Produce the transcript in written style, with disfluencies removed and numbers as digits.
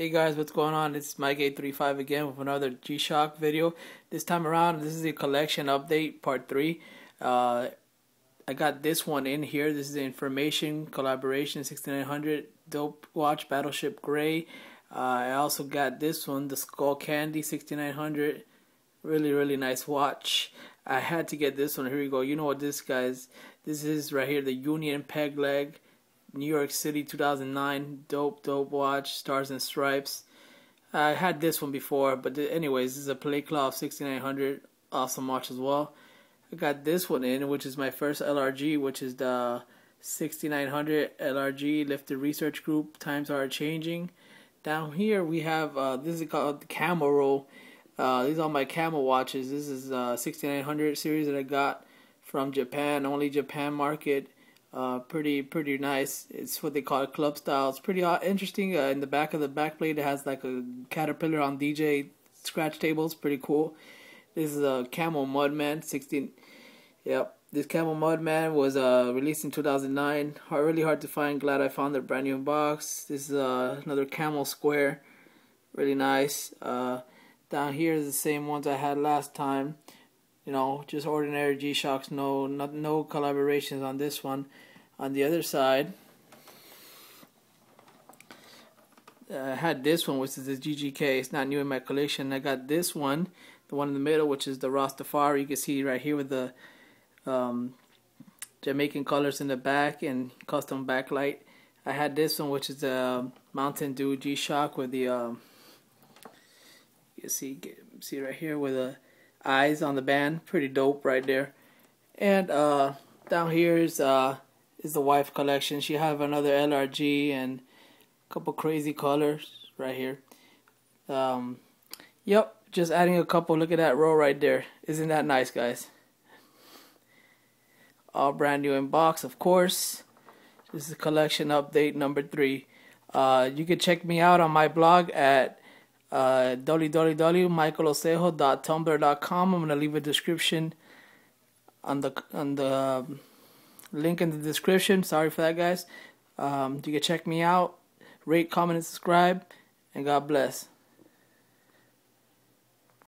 Hey guys, what's going on? It's Mike835 again with another G-shock video. This time around, this is the collection update part 3. I got this one in here. This is the information collaboration 6900 dope watch Battleship Gray. I also got this one, the Skullcandy 6900. Really nice watch. I had to get this one. Here we go. You know what this guys? This is right here, the Union peg leg. New York City 2009, dope watch, stars and stripes. I had this one before, but anyways, this is a Play Claw 6900, awesome watch as well. I got this one in, which is my first LRG, which is the 6900 LRG Lifted Research Group. Times are changing. Down here we have this is called the Camo Roll. These are my Camo watches. This is 6900 series that I got from Japan, only Japan market. Pretty nice. It's what they call it, club style. It's pretty interesting. In the back of the backplate, it has like a caterpillar on DJ scratch tables. Pretty cool. This is a Camel Mudman 16. Yep, this Camel Mudman was released in 2009. Really hard to find. Glad I found the brand new box. This is another Camel Square. Really nice. Down here is the same ones I had last time. You know, just ordinary G-Shocks, no collaborations on this one. On the other side, I had this one, which is the GGK. It's not new in my collection. I got this one, the one in the middle, which is the Rastafari. You can see right here with the Jamaican colors in the back and custom backlight. I had this one, which is the Mountain Dew G-Shock with the you see right here with a eyes on the band. Pretty dope right there. And down here is the wife collection. She have another LRG and a couple crazy colors right here. Yep, just adding a couple. Look at that row right there. Isn't that nice, guys? All brand new in box, of course. This is collection update number 3. You can check me out on my blog at www.michaelosejo.tumblr.com. I'm gonna leave a description on the link in the description. Sorry for that, guys. You can check me out, rate, comment, and subscribe, and God bless.